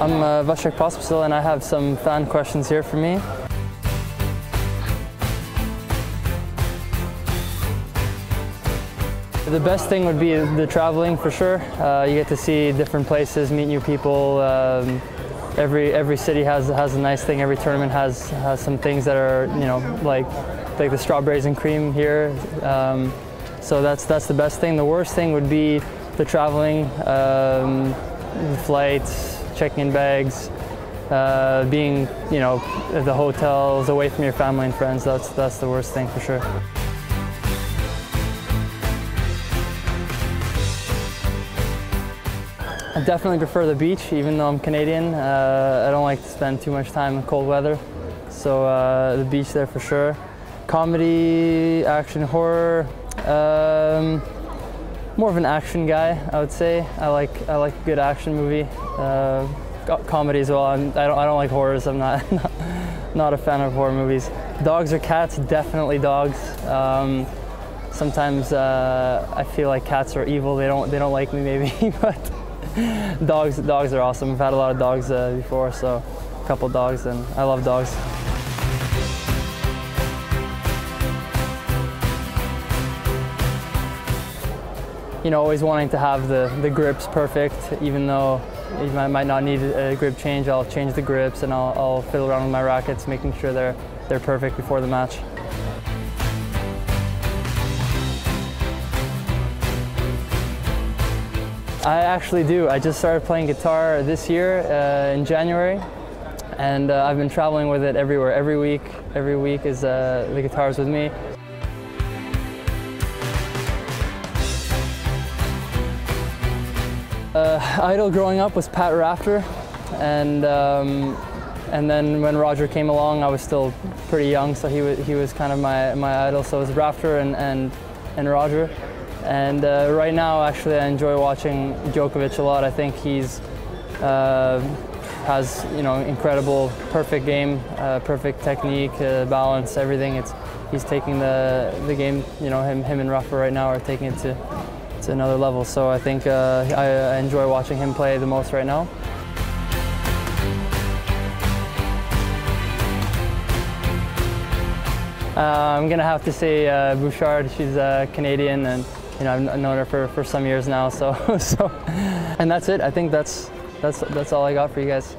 I'm Vasek Pospisil, and I have some fan questions here for me. The best thing would be the traveling, for sure. You get to see different places, meet new people. Every city has a nice thing. Every tournament has some things that are, you know, like the strawberries and cream here. So that's the best thing. The worst thing would be the traveling, flights, checking in bags, being, you know, at the hotels, away from your family and friends. That's the worst thing, for sure. I definitely prefer the beach, even though I'm Canadian. I don't like to spend too much time in cold weather, so the beach there for sure. Comedy, action, horror, more of an action guy, I would say. I like a good action movie, comedy as well. I don't like horrors. I'm not a fan of horror movies. Dogs or cats? Definitely dogs. Sometimes I feel like cats are evil. They don't like me, maybe, but. Dogs are awesome. I've had a lot of dogs before, so a couple dogs, and I love dogs. You know, always wanting to have the grips perfect, even though I might not need a grip change. I'll change the grips, and I'll fiddle around with my rackets, making sure they're perfect before the match. I actually do. I just started playing guitar this year in January, and I've been traveling with it everywhere. Every week is the guitar's with me. Idol growing up was Pat Rafter, and then when Roger came along, I was still pretty young, so he was kind of my idol. So it was Rafter and Roger. And right now, actually, I enjoy watching Djokovic a lot. I think he's has, you know, incredible, perfect game, perfect technique, balance, everything. He's taking the game, you know, him and Rafa right now are taking it to another level. So I think I enjoy watching him play the most right now. I'm gonna have to say Bouchard. She's Canadian, and you know, I've known her for some years now, so and that's it. I think that's all I got for you guys.